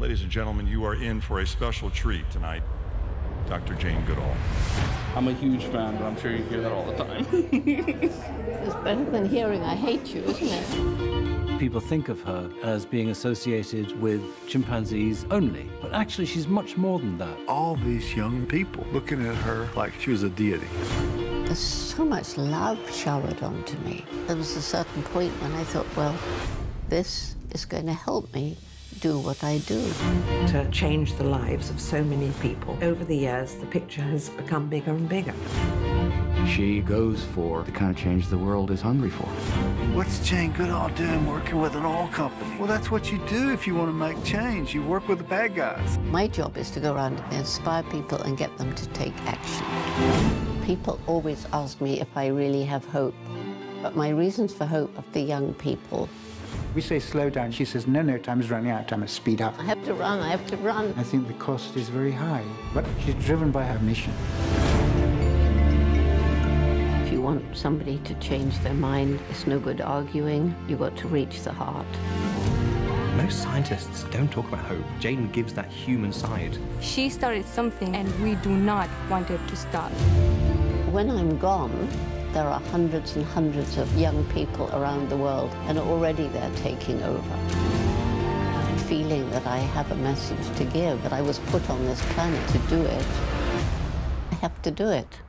Ladies and gentlemen, you are in for a special treat tonight. Dr. Jane Goodall. I'm a huge fan, but I'm sure you hear that all the time. It's better than hearing I hate you, isn't it? People think of her as being associated with chimpanzees only, but actually she's much more than that. All these young people looking at her like she was a deity. There's so much love showered onto me. There was a certain point when I thought, well, this is going to help me do what I do. To change the lives of so many people. Over the years, the picture has become bigger and bigger. She goes for the kind of change the world is hungry for. What's Jane Goodall doing working with an oil company? Well, that's what you do if you want to make change. You work with the bad guys. My job is to go around and inspire people and get them to take action. People always ask me if I really have hope, but my reasons for hope are for young people. We say slow down. She says, no, time is running out. Time is speed up. I have to run. I have to run. I think the cost is very high, but she's driven by her mission. If you want somebody to change their mind, it's no good arguing. You've got to reach the heart. Most scientists don't talk about hope. Jane gives that human side. She started something, and we do not want her to stop. When I'm gone, there are hundreds and hundreds of young people around the world, and already they're taking over. Feeling that I have a message to give, that I was put on this planet to do it, I have to do it.